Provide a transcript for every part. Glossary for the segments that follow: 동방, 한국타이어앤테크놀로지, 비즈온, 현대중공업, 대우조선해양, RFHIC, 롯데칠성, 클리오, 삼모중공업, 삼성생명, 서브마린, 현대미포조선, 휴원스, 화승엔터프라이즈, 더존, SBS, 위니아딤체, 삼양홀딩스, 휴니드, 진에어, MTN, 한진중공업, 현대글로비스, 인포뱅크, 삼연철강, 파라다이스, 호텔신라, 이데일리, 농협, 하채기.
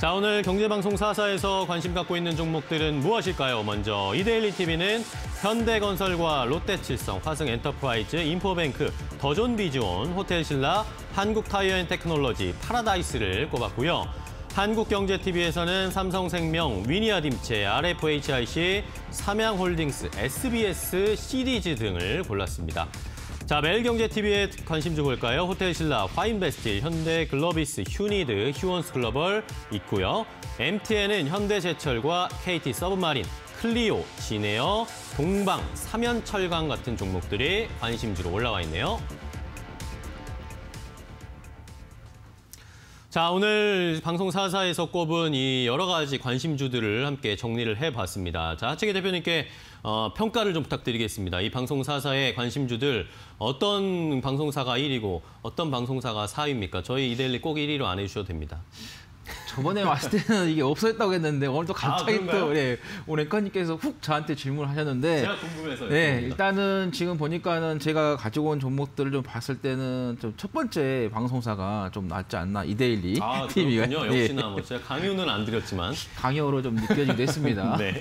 자, 오늘 경제방송 4사에서 관심 갖고 있는 종목들은 무엇일까요? 먼저 이데일리TV는 현대건설과 롯데칠성, 화승엔터프라이즈, 인포뱅크, 더존 비즈온, 호텔신라, 한국타이어앤테크놀로지, 파라다이스를 꼽았고요. 한국경제TV에서는 삼성생명, 위니아딤체, RFHIC, 삼양홀딩스, SBS, 시리즈 등을 골랐습니다. 자, 매일경제TV에 관심 좀 볼까요? 호텔신라, 화인베스틸, 현대글로비스, 휴니드, 휴원스 글로벌 있고요. MTN은 현대제철과 KT 서브마린, 클리오, 진에어, 동방, 삼연철강 같은 종목들이 관심주로 올라와 있네요. 자, 오늘 방송 4사에서 꼽은 이 여러 가지 관심주들을 함께 정리를 해봤습니다. 자, 하채기 대표님께 평가를 좀 부탁드리겠습니다. 이 방송 4사의 관심주들 어떤 방송사가 1위고 어떤 방송사가 4위입니까? 저희 이데일리 꼭 1위로 안 해주셔도 됩니다. 저번에 왔을 때는 이게 없어졌다고 했는데 오늘 또 갑자기 또 예, 오늘 앵커님께서 훅 저한테 질문을 하셨는데 제가 궁금해서요. 네, 일단은 지금 보니까는 제가 가지고 온 종목들을 좀 봤을 때는 좀 첫 번째 방송사가 좀 낫지 않나 이데일리 TV가. 그렇군요. 역시나 뭐 제가 강요는 안 드렸지만 강요로 좀 느껴지기도 했습니다. 네.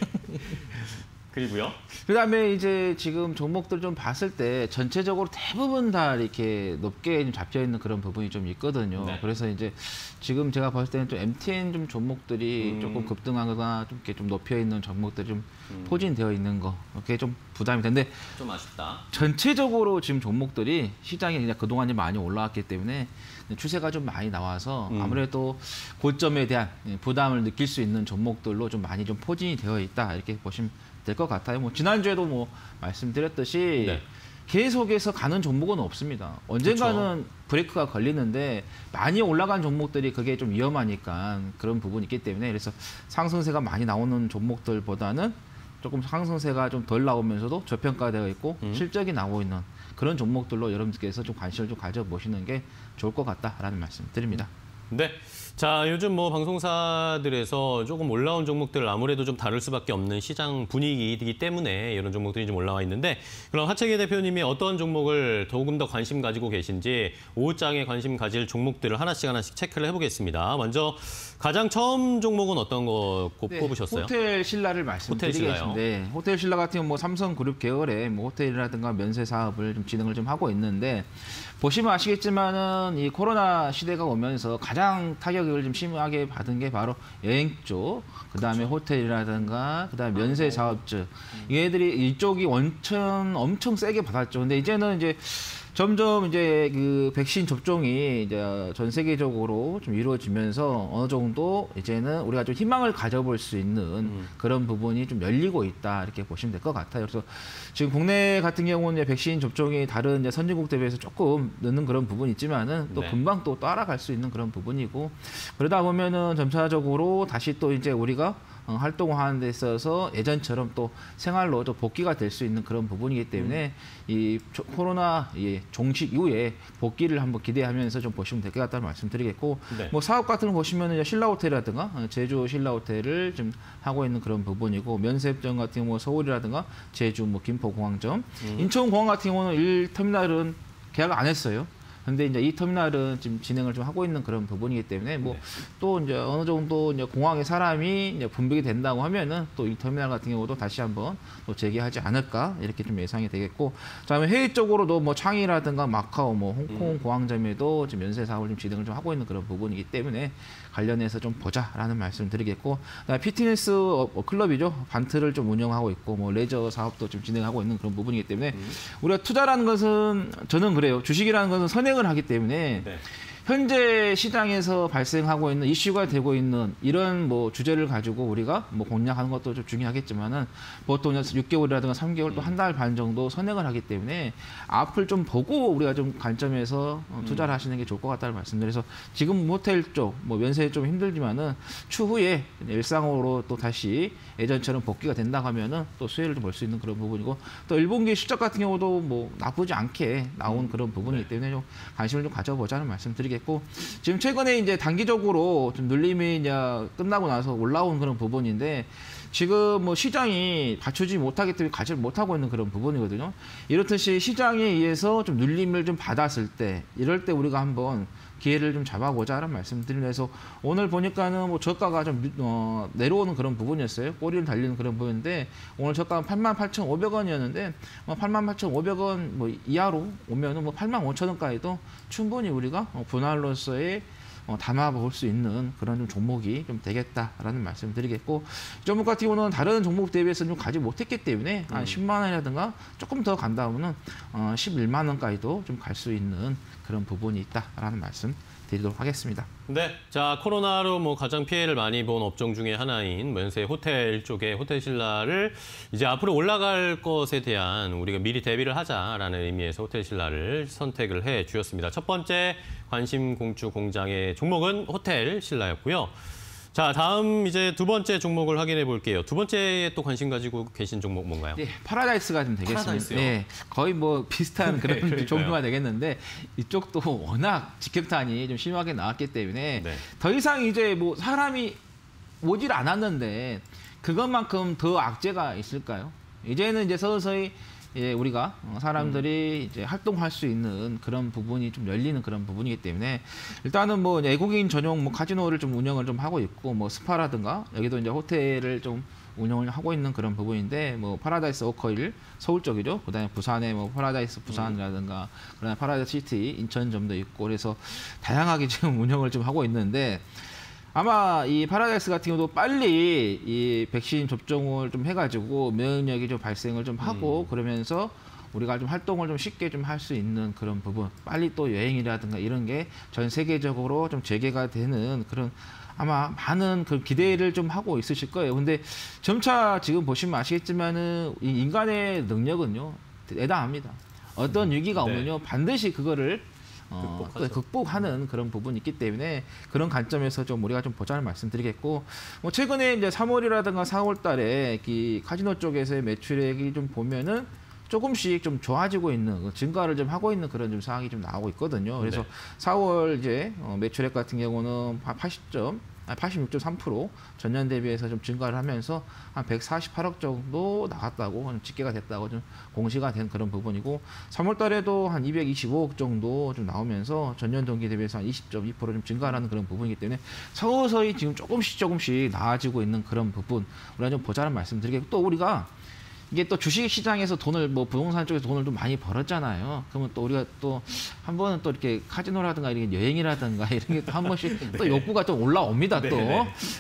그리고요. 그다음에 이제 지금 종목들 좀 봤을 때 전체적으로 대부분 다 이렇게 높게 잡혀 있는 그런 부분이 좀 있거든요. 네. 그래서 이제 지금 제가 봤을 때는 좀 MTN 좀 종목들이 조금 급등하거나 좀 이렇게 좀 높여 있는 종목들이 좀 포진되어 있는 거 이렇게 좀 부담이 되는데 좀 아쉽다. 전체적으로 지금 종목들이 시장이 그냥 그동안이 많이 올라왔기 때문에 추세가 좀 많이 나와서 아무래도 고점에 대한 부담을 느낄 수 있는 종목들로 좀 많이 좀 포진이 되어 있다 이렇게 보시면 될 것 같아요. 뭐 지난주에도 뭐 말씀드렸듯이 네. 계속해서 가는 종목은 없습니다. 언젠가는 그쵸. 브레이크가 걸리는데 많이 올라간 종목들이 그게 좀 위험하니까 그런 부분이 있기 때문에 그래서 상승세가 많이 나오는 종목들보다는 조금 상승세가 좀 덜 나오면서도 저평가되어 있고 실적이 나오고 있는 그런 종목들로 여러분들께서 좀 관심을 좀 가져보시는 게 좋을 것 같다라는 말씀 드립니다. 네. 자, 요즘 뭐 방송사들에서 조금 올라온 종목들 아무래도 좀 다룰 수밖에 없는 시장 분위기이기 때문에 이런 종목들이 좀 올라와 있는데 그럼 하채기 대표님이 어떤 종목을 조금 더 관심 가지고 계신지 오후장에 관심 가질 종목들을 하나씩 체크를 해보겠습니다. 먼저 가장 처음 종목은 어떤 거 꼽으셨어요? 호텔신라를 말씀드리겠습니다. 네, 호텔신라 같은 경우 뭐 삼성그룹 계열의 뭐 호텔이라든가 면세 사업을 좀 진행을 좀 하고 있는데 보시면 아시겠지만은 이 코로나 시대가 오면서 가장 타격이 좀 심하게 받은 게 바로 여행 쪽, 그다음에 그렇죠. 호텔이라든가 그다음에 면세 사업주 얘들이 이쪽이 원천 엄청 세게 받았죠. 근데 이제는 이제 점점 이제 그 백신 접종이 이제 전 세계적으로 좀 이루어지면서 어느 정도 이제는 우리가 좀 희망을 가져볼 수 있는 그런 부분이 좀 열리고 있다 이렇게 보시면 될 것 같아요. 그래서 지금 국내 같은 경우는 백신 접종이 다른 이제 선진국 대비해서 조금 늦는 그런 부분이 있지만은 또 네. 금방 또 따라갈 수 있는 그런 부분이고 그러다 보면은 점차적으로 다시 또 이제 우리가 활동을 하는 데 있어서 예전처럼 또 생활로 또 복귀가 될 수 있는 그런 부분이기 때문에 이 코로나 종식 이후에 복귀를 한번 기대하면서 좀 보시면 될 것 같다는 말씀드리겠고 네. 뭐 사업 같은 거 보시면 신라호텔이라든가 제주 신라호텔을 좀 하고 있는 그런 부분이고 면세점 같은 경우 서울이라든가 제주 뭐 김포공항점 인천공항 같은 경우는 1터미널은 계약을 안 했어요. 근데 이제 이 터미널은 지금 진행을 좀 하고 있는 그런 부분이기 때문에 뭐 또 이제 어느 정도 이제 공항에 사람이 이제 분배가 된다고 하면은 또 이 터미널 같은 경우도 다시 한번 또 재개하지 않을까 이렇게 좀 예상이 되겠고 그다음에 해외 쪽으로도 뭐 창의라든가 마카오 뭐 홍콩 공항점에도 지금 면세 사업을 좀 진행을 좀 하고 있는 그런 부분이기 때문에 관련해서 좀 보자라는 말씀드리겠고 그다음에 피트니스 클럽이죠 반트를 좀 운영하고 있고 뭐 레저 사업도 좀 진행하고 있는 그런 부분이기 때문에 우리가 투자라는 것은 저는 그래요 주식이라는 것은 선행 하기 때문에 네. 현재 시장에서 발생하고 있는 이슈가 되고 있는 이런 뭐 주제를 가지고 우리가 뭐 공략하는 것도 좀 중요하겠지만은 보통 6개월이라든가 3개월 또 한 달 반 정도 선행을 하기 때문에 앞을 좀 보고 우리가 좀 관점에서 투자를 하시는 게 좋을 것 같다는 말씀드려서 지금 호텔 쪽 뭐 면세 좀 힘들지만은 추후에 일상으로 또 다시 예전처럼 복귀가 된다고 하면은 또 수혜를 좀 볼 수 있는 그런 부분이고 또 1분기 실적 같은 경우도 뭐 나쁘지 않게 나온 그런 부분이기 때문에 좀 관심을 좀 가져보자는 말씀드리겠습니다. 지금 최근에 이제 단기적으로 좀 눌림이 이제 끝나고 나서 올라온 그런 부분인데 지금 뭐 시장이 받쳐주지 못하기 때문에 가지 못하고 있는 그런 부분이거든요. 이렇듯이 시장에 의해서 좀 눌림을 좀 받았을 때 이럴 때 우리가 한번 기회를 좀 잡아보자 하는 말씀 드리면서 오늘 보니까는 뭐 저가가 좀 내려오는 그런 부분이었어요. 꼬리를 달리는 그런 부분인데 오늘 저가는 88,500원이었는데 88,500원 뭐 이하로 오면은 뭐 85,000원까지도 충분히 우리가 분할로서의 담아볼 수 있는 그런 좀 종목이 좀 되겠다라는 말씀 드리겠고, 이 종목 같은 경우는 다른 종목 대비해서는 좀 가지 못했기 때문에 한 10만 원이라든가 조금 더 간다 하면은 11만 원까지도 좀 갈 수 있는 그런 부분이 있다라는 말씀 드리도록 하겠습니다. 네, 자 코로나로 뭐 가장 피해를 많이 본 업종 중에 하나인 면세 호텔 쪽의 호텔신라를 이제 앞으로 올라갈 것에 대한 우리가 미리 대비를 하자라는 의미에서 호텔신라를 선택을 해 주셨습니다. 첫 번째 관심 공주 공장의 종목은 호텔신라였고요. 자, 다음 이제 두 번째 종목을 확인해 볼게요. 두 번째에 또 관심 가지고 계신 종목 뭔가요? 네, 파라다이스가 좀 되겠습니다. 파라다이스요? 네, 거의 뭐 비슷한 그런 네, 종류가 되겠는데 이쪽도 워낙 직격탄이 좀 심하게 나왔기 때문에 네. 더 이상 이제 뭐 사람이 오질 않았는데 그것만큼 더 악재가 있을까요? 이제는 이제 서서히 예, 우리가 사람들이 이제 활동할 수 있는 그런 부분이 좀 열리는 그런 부분이기 때문에 일단은 뭐 외국인 전용 뭐 카지노를 좀 운영을 좀 하고 있고 뭐 스파라든가 여기도 이제 호텔을 좀 운영을 하고 있는 그런 부분인데 뭐 파라다이스워커힐 서울 쪽이죠. 그다음에 부산에 뭐 파라다이스 부산이라든가 그다음에 파라다이스시티 인천점도 있고 그래서 다양하게 지금 운영을 좀 하고 있는데. 아마 이 파라다이스 같은 경우도 빨리 이 백신 접종을 좀 해가지고 면역력이 좀 발생을 좀 하고 그러면서 우리가 좀 활동을 좀 쉽게 좀 할 수 있는 그런 부분, 빨리 또 여행이라든가 이런 게 전 세계적으로 좀 재개가 되는 그런 아마 많은 그 기대를 좀 하고 있으실 거예요. 근데 점차 지금 보시면 아시겠지만은 이 인간의 능력은요 대단합니다. 어떤 위기가 오면요 반드시 그거를 극복하는 그런 부분이 있기 때문에 그런 관점에서 좀 우리가 좀 보자는 말씀드리겠고, 뭐 최근에 이제 3월이라든가 4월달에 이 카지노 쪽에서의 매출액이 좀 보면은 조금씩 좀 좋아지고 있는 증가를 좀 하고 있는 그런 좀 상황이 좀 나오고 있거든요. 그래서 네. 4월 이제 매출액 같은 경우는 86.3% 전년 대비해서 좀 증가를 하면서 한 148억 정도 나갔다고 집계가 됐다고 좀 공시가 된 그런 부분이고 3월 달에도 한 225억 정도 좀 나오면서 전년 동기 대비해서 한 20.2% 좀 증가하는 그런 부분이기 때문에 서서히 지금 조금씩 나아지고 있는 그런 부분 우리가 좀 보자는 말씀드리겠고, 또 우리가 이게 또 주식시장에서 돈을 뭐 부동산 쪽에서 돈을 좀 많이 벌었잖아요. 그러면 또 우리가 또 한 번은 또 이렇게 카지노라든가 이런 여행이라든가 이런 게 또 한 번씩 또 욕구가 또 올라옵니다. 또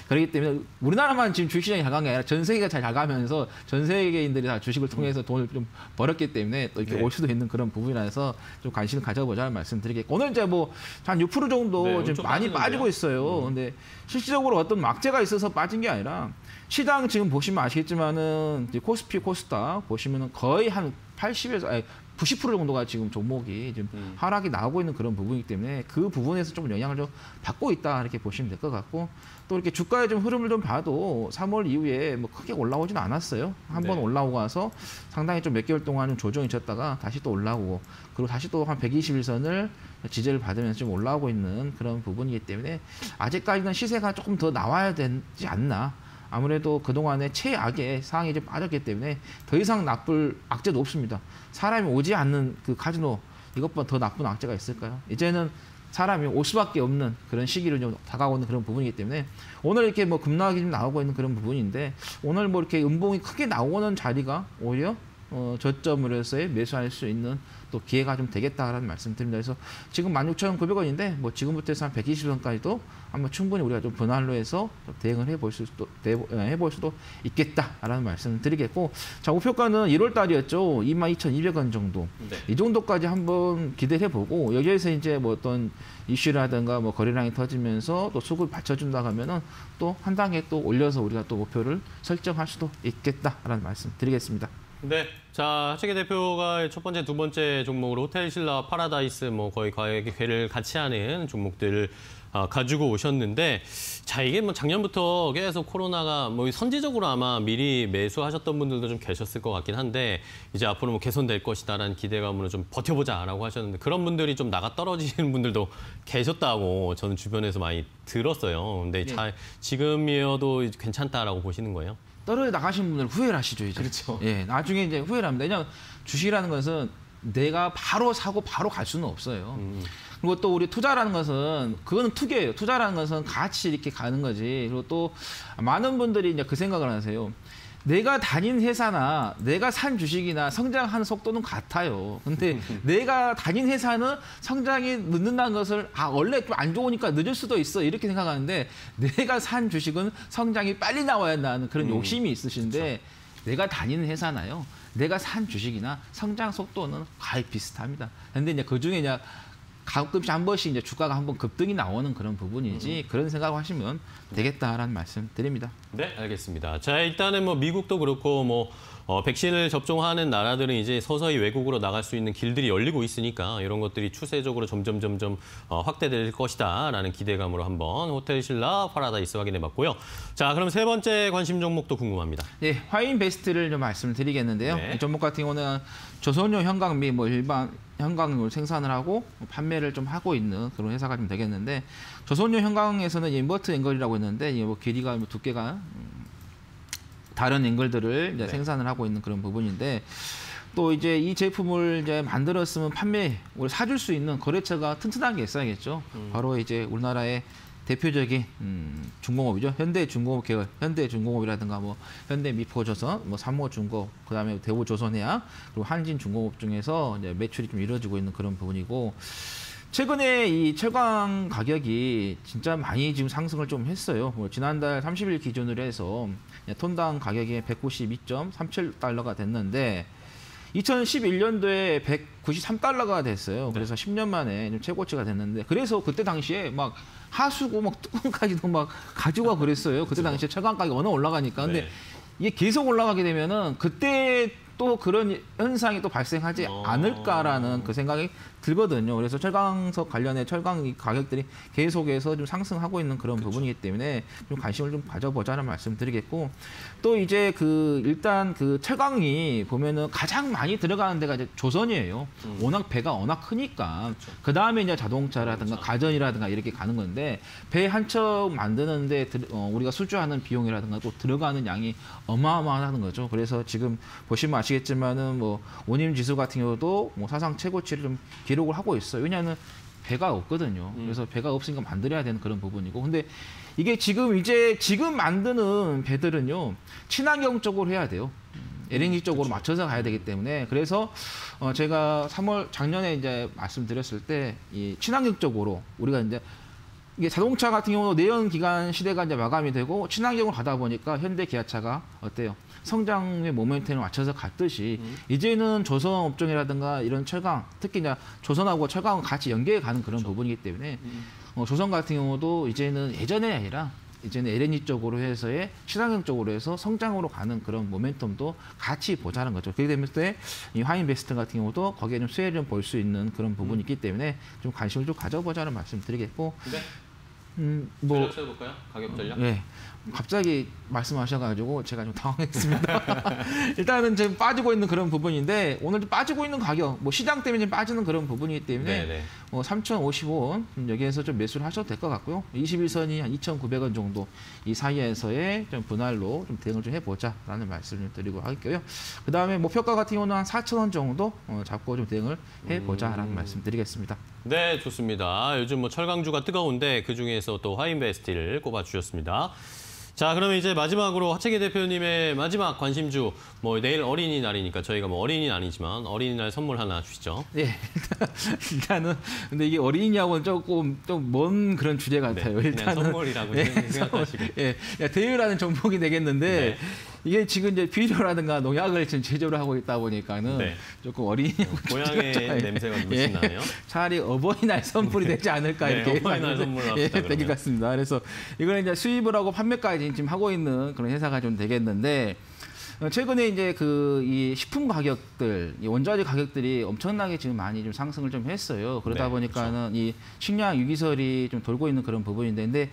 그렇기 때문에 우리나라만 지금 주식시장이 잘 간 게 아니라 전 세계가 잘 나가면서 전 세계인들이 다 주식을 통해서 돈을 좀 벌었기 때문에 또 이렇게 올 수도 있는 그런 부분이라서 좀 관심을 가져보자는 말씀드리겠고, 오늘 이제 뭐 한 6% 정도 좀 많이 빠지고 있어요. 근데 실질적으로 어떤 막재가 있어서 빠진 게 아니라 시장 지금 보시면 아시겠지만은 코스피, 코스닥 보시면은 거의 한 90% 정도가 지금 종목이 지금 하락이 나오고 있는 그런 부분이기 때문에 그 부분에서 좀 영향을 좀 받고 있다 이렇게 보시면 될 것 같고, 또 이렇게 주가의 좀 흐름을 좀 봐도 3월 이후에 뭐 크게 올라오진 않았어요. 한번 네. 올라오고 와서 상당히 좀 몇 개월 동안 조정이 있었다가 다시 또 올라오고 그리고 다시 또 한 121선을 지지를 받으면서 좀 올라오고 있는 그런 부분이기 때문에 아직까지는 시세가 조금 더 나와야 되지 않나. 아무래도 그동안의 최악의 상황이 좀 빠졌기 때문에 더 이상 나쁠 악재도 없습니다. 사람이 오지 않는 그 카지노, 이것보다 더 나쁜 악재가 있을까요? 이제는 사람이 올 수밖에 없는 그런 시기를 좀 다가오는 그런 부분이기 때문에 오늘 이렇게 뭐 급락이 좀 나오고 있는 그런 부분인데 오늘 뭐 이렇게 음봉이 크게 나오는 자리가 오히려 저점으로서의 매수할 수 있는 또 기회가 좀 되겠다라는 말씀드립니다. 그래서 지금 16,900원인데 뭐 지금부터 해서 한 120원까지도 아마 충분히 우리가 좀 분할로 해서 대응을 해볼 수도 있겠다라는 말씀드리겠고, 자 목표가는 1월 달이었죠. 22,200원 정도. 네. 이 정도까지 한번 기대를 해보고 여기에서 이제 뭐 어떤 이슈라든가 뭐 거래량이 터지면서 또 수급을 받쳐준다 하면은 또 한 단계 또 올려서 우리가 또 목표를 설정할 수도 있겠다라는 말씀드리겠습니다. 네, 자 하채기 대표가 첫 번째, 두 번째 종목으로 호텔신라, 파라다이스 뭐 거의 괴를 같이 하는 종목들을 가지고 오셨는데, 자 이게 뭐 작년부터 계속 코로나가 뭐 선제적으로 아마 미리 매수하셨던 분들도 좀 계셨을 것 같긴 한데 이제 앞으로 뭐 개선될 것이다라는 기대감으로 좀 버텨보자라고 하셨는데 그런 분들이 좀 나가 떨어지는 분들도 계셨다고 저는 주변에서 많이 들었어요. 근데 자, 지금이어도 괜찮다라고 보시는 거예요? 떨어져 나가신 분들 후회를 하시죠, 이제. 그렇죠. 예, 나중에 이제 후회를 합니다. 왜냐하면 주식이라는 것은 내가 바로 사고 바로 갈 수는 없어요. 그리고 또 우리 투자라는 것은 그거는 투기예요. 투자라는 것은 같이 이렇게 가는 거지. 그리고 또 많은 분들이 이제 그 생각을 하세요. 내가 다닌 회사나 내가 산 주식이나 성장하는 속도는 같아요. 근데 내가 다닌 회사는 성장이 늦는다는 것을 아 원래 좀 안 좋으니까 늦을 수도 있어 이렇게 생각하는데 내가 산 주식은 성장이 빨리 나와야 한다는 그런 욕심이 있으신데 그쵸. 내가 다니는 회사나요? 내가 산 주식이나 성장 속도는 거의 비슷합니다. 근데 이제 그 중에 이제 가끔씩 한 번씩 이제 주가가 한번 급등이 나오는 그런 부분이지 그런 생각을 하시면 되겠다라는 말씀 드립니다. 네, 알겠습니다. 자, 일단은 뭐 미국도 그렇고 뭐 백신을 접종하는 나라들은 이제 서서히 외국으로 나갈 수 있는 길들이 열리고 있으니까 이런 것들이 추세적으로 점점 확대될 것이다라는 기대감으로 한번 호텔신라 파라다이스 확인해봤고요. 자, 그럼 세 번째 관심 종목도 궁금합니다. 네, 화인베스틸을 좀 말씀드리겠는데요. 네. 이 종목 같은 경우는 조선용 형광 및 뭐 일반 형광을 생산을 하고 판매를 좀 하고 있는 그런 회사가 좀 되겠는데 조선용 형광에서는 인버트 앵글이라고 있는데 뭐 길이가 뭐 두께가 다른 앵글들을 이제 네. 생산을 하고 있는 그런 부분인데 또 이제 이 제품을 이제 만들었으면 판매 사줄 수 있는 거래처가 튼튼한 게 있어야겠죠. 바로 이제 우리나라의 대표적인 중공업이죠. 현대중공업 계열, 현대중공업이라든가 뭐 현대미포조선, 뭐 삼모중공업, 그다음에 대우조선해양, 그리고 한진중공업 중에서 이제 매출이 좀 이루어지고 있는 그런 부분이고 최근에 이 철강 가격이 진짜 많이 지금 상승을 좀 했어요. 뭐 지난달 30일 기준으로 해서 톤당 가격이 192.37달러가 됐는데 2011년도에 193달러가 됐어요. 그래서 네. 10년 만에 좀 최고치가 됐는데 그래서 그때 당시에 막 하수구 막 뚜껑까지도 막 가져가 그랬어요. 그때 당시에 철강 가격이 워낙 올라가니까. 근데 네. 이게 계속 올라가게 되면은 그때 또 그런 현상이 또 발생하지 않을까라는 그 생각이 들거든요. 그래서 철강석 관련해 철강 가격들이 계속해서 좀 상승하고 있는 그런 그쵸. 부분이기 때문에 좀 관심을 좀 가져보자는 말씀드리겠고 또 이제 그 일단 그 철강이 보면은 가장 많이 들어가는 데가 이제 조선이에요. 워낙 배가 워낙 크니까 그 다음에 이제 자동차라든가 가전이라든가 이렇게 가는 건데 배 한 척 만드는데 우리가 수주하는 비용이라든가 또 들어가는 양이 어마어마하다는 거죠. 그래서 지금 보시면 아시겠지만은 뭐 온임지수 같은 경우도 뭐 사상 최고치를 좀 기록을 하고 있어요. 왜냐하면 배가 없거든요. 그래서 배가 없으니까 만들어야 되는 그런 부분이고 근데 이게 지금 만드는 배들은요 친환경 쪽으로 해야 돼요. LNG 쪽으로 그렇죠. 맞춰서 가야 되기 때문에 그래서 제가 작년에 이제 말씀드렸을 때 이 친환경 쪽으로 우리가 이제 이게 자동차 같은 경우도 내연기관 시대가 이제 마감이 되고 친환경을 가다 보니까 현대 기아차가 어때요? 성장의 모멘텀을 맞춰서 갔듯이 이제는 조선 업종이라든가 이런 철강, 특히 이제 조선하고 철강은 같이 연계해 가는 그런 그렇죠. 부분이기 때문에 조선 같은 경우도 이제는 예전이 아니라 이제는 LNG 쪽으로 해서의 친환경 쪽으로 해서 성장으로 가는 그런 모멘텀도 같이 보자는 거죠. 그렇게 되면 이 화인베스트 같은 경우도 거기에 좀 수혜를 볼 수 있는 그런 부분이 있기 때문에 좀 관심을 좀 가져보자는 말씀드리겠고. 네. 뭐 전략 볼까요? 가격 전략? 네. 갑자기 말씀하셔가지고 제가 좀 당황했습니다. 일단은 지금 빠지고 있는 그런 부분인데 오늘도 빠지고 있는 가격, 뭐 시장 때문에 좀 빠지는 그런 부분이기 때문에 3,055원 여기에서 좀 매수를 하셔도 될 것 같고요. 21선이 한 2,900원 정도 이 사이에서의 좀 분할로 좀 대응을 좀 해보자라는 말씀을 드리고 할게요. 그 다음에 목표가 같은 경우는 한 4,000원 정도 잡고 좀 대응을 해보자라는 말씀드리겠습니다. 네, 좋습니다. 요즘 뭐 철강주가 뜨거운데 그 중에서 또 화인베스틸을 꼽아주셨습니다. 자, 그러면 이제 마지막으로 하채기 대표님의 마지막 관심주, 뭐 내일 어린이날이니까 저희가 뭐 어린이는 아니지만 어린이날 선물 하나 주시죠. 네, 일단은 근데 이게 어린이하고는 조금 좀 먼 그런 주제 같아요. 네, 일단은 선물이라고 네, 생각하시고. 예, 네, 대유라는 종목이 되겠는데. 네. 이게 지금 이제 비료라든가 농약을 지금 제조를 하고 있다 보니까는 네. 조금 어린이하고 고양이 냄새가 무슨 나요? 차라리 어버이날 선물이 되지 않을까 네, 이렇게 어버이날 선물로 되길 같습니다. 그래서 이거는 이제 수입을 하고 판매까지 지금 하고 있는 그런 회사가 좀 되겠는데 최근에 이제 그 이 식품 가격들, 이 원자재 가격들이 엄청나게 지금 많이 좀 상승을 좀 했어요. 그러다 네, 보니까는 그렇죠. 이 식량 유기설이 좀 돌고 있는 그런 부분인데. 근데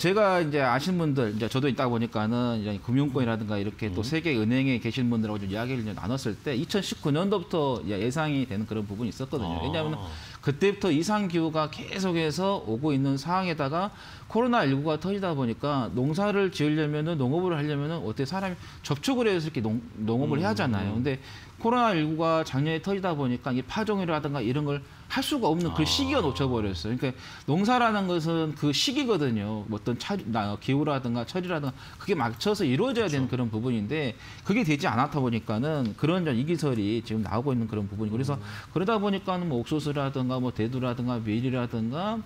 제가 이제 아시는 분들, 이제 저도 있다 보니까는 이제 금융권이라든가 이렇게 또 세계 은행에 계신 분들하고 좀 이야기를 이제 나눴을 때 2019년도부터 예상이 되는 그런 부분이 있었거든요. 왜냐하면 그때부터 이상기후가 계속해서 오고 있는 상황에다가 코로나19가 터지다 보니까 농사를 지으려면은 농업을 하려면은 어떻게 사람이 접촉을 해서 이렇게 농업을 해야 하잖아요. 근데 코로나19가 작년에 터지다 보니까 이 파종이라든가 이런 걸 할 수가 없는 그 시기가 놓쳐버렸어요. 그러니까 농사라는 것은 그 시기거든요. 어떤 기후라든가 철이라든가 그게 맞춰서 이루어져야 그렇죠. 되는 그런 부분인데 그게 되지 않았다 보니까는 그런 이기설이 지금 나오고 있는 그런 부분이고 그래서 그러다 보니까는 뭐 옥수수라든가 뭐 대두라든가 밀이라든가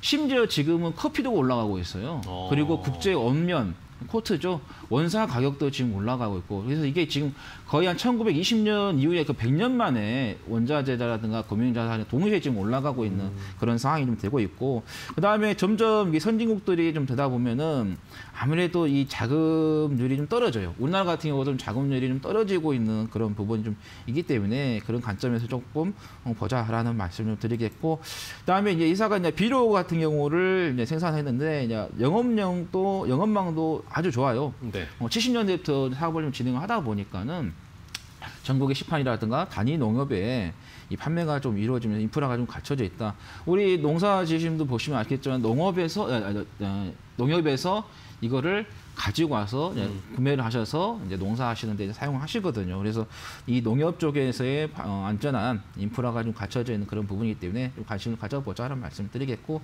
심지어 지금은 커피도 올라가고 있어요. 그리고 국제 원면 코트죠. 원사 가격도 지금 올라가고 있고 그래서 이게 지금 거의 한 1920년 이후에 그 100년 만에 원자재라든가 금융자산이 동시에 지금 올라가고 있는 그런 상황이 좀 되고 있고 그다음에 점점 선진국들이 좀 되다 보면은 아무래도 이 자금률이 좀 떨어져요. 우리나라 같은 경우도 자금률이 좀 떨어지고 있는 그런 부분이 좀 있기 때문에 그런 관점에서 조금 보자라는 말씀을 드리겠고 그다음에 이제 이사가 이제 비료 같은 경우를 이제 생산했는데 이제 영업망도 아주 좋아요. 네. 70년대부터 사업을 좀 진행을 하다 보니까는 전국의 시판이라든가 단위 농업에 이 판매가 좀 이루어지면서 인프라가 좀 갖춰져 있다. 우리 농사 지심도 보시면 알겠지만 농협에서 이거를 가지고 와서 구매를 하셔서 이제 농사하시는 데 사용하시거든요. 그래서 이 농협 쪽에서의 안전한 인프라가 좀 갖춰져 있는 그런 부분이기 때문에 좀 관심을 가져보자라는 말씀을 드리겠고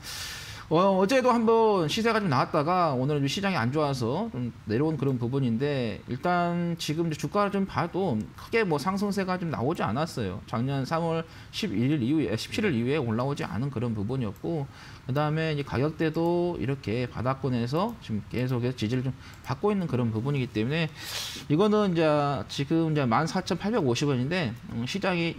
어제도 한번 시세가 좀 나왔다가 오늘은 시장이 안 좋아서 좀 내려온 그런 부분인데 일단 지금 주가를 좀 봐도 크게 뭐 상승세가 좀 나오지 않았어요. 작년 3월 11일 이후에 17일 이후에 올라오지 않은 그런 부분이었고 그다음에 이제 가격대도 이렇게 바닥권에서 지금 계속해서 지지를 좀 받고 있는 그런 부분이기 때문에 이거는 이제 지금 이제 14,850원인데 시장이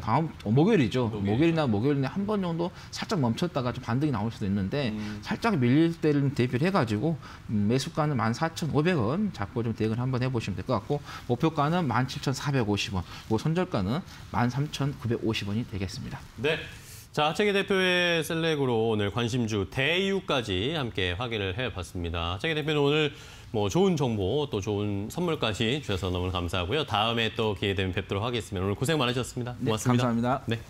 다음 목요일이나 한 번 정도 살짝 멈췄다가 좀 반등이 나올 수도 있는데 살짝 밀릴 때를 대비를 해가지고 매수가는 14,500원 잡고 좀 대응을 한번 해보시면 될 것 같고 목표가는 17,450원, 그리고 손절가는 13,950원이 되겠습니다. 네, 자 하채기 대표의 셀렉으로 오늘 관심주 대유까지 함께 확인을 해봤습니다. 하채기 대표는 오늘 뭐 좋은 정보 또 좋은 선물까지 주셔서 너무 감사하고요. 다음에 또 기회 되면 뵙도록 하겠습니다. 오늘 고생 많으셨습니다. 고맙습니다. 네, 감사합니다. 네.